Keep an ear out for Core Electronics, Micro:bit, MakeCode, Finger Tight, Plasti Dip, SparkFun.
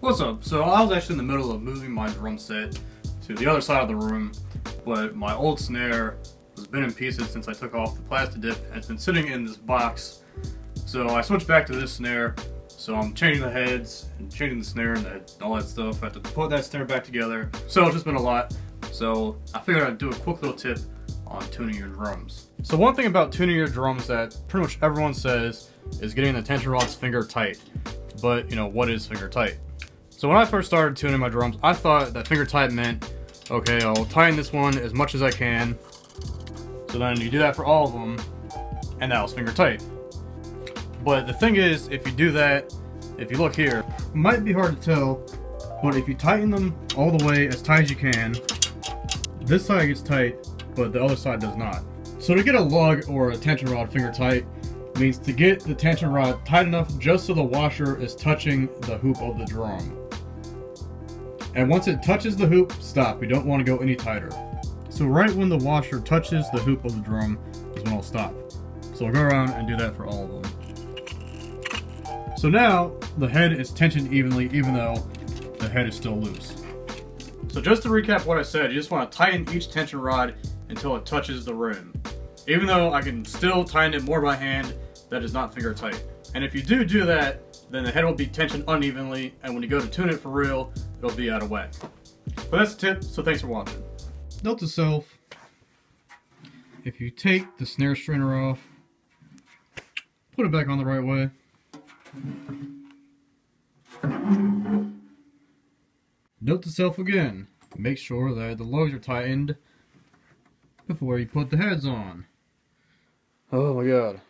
What's up? So I was actually in the middle of moving my drum set to the other side of the room, but my old snare has been in pieces since I took off the Plasti Dip and it's been sitting in this box. So I switched back to this snare, so I'm changing the heads and changing the snare and all that stuff. I have to put that snare back together. So it's just been a lot. So I figured I'd do a quick little tip on tuning your drums. So one thing about tuning your drums that pretty much everyone says is getting the tension rods finger tight. But you know, what is finger tight? So when I first started tuning my drums, I thought that finger tight meant, okay, I'll tighten this one as much as I can. So then you do that for all of them, and that was finger tight. But the thing is, if you do that, if you look here, it might be hard to tell, but if you tighten them all the way as tight as you can, this side gets tight, but the other side does not. So to get a lug or a tension rod finger tight means to get the tension rod tight enough just so the washer is touching the hoop of the drum. And once it touches the hoop, stop. We don't want to go any tighter. So right when the washer touches the hoop of the drum is when I'll stop. So I'll go around and do that for all of them. So now the head is tensioned evenly, even though the head is still loose. So just to recap what I said, you just want to tighten each tension rod until it touches the rim. Even though I can still tighten it more by hand, that is not finger tight. And if you do that, then the head will be tensioned unevenly, and when you go to tune it for real, it'll be out of whack. But that's the tip, so thanks for watching. Note to self, if you take the snare strainer off, put it back on the right way. Note to self again, make sure that the lugs are tightened before you put the heads on. Oh my god.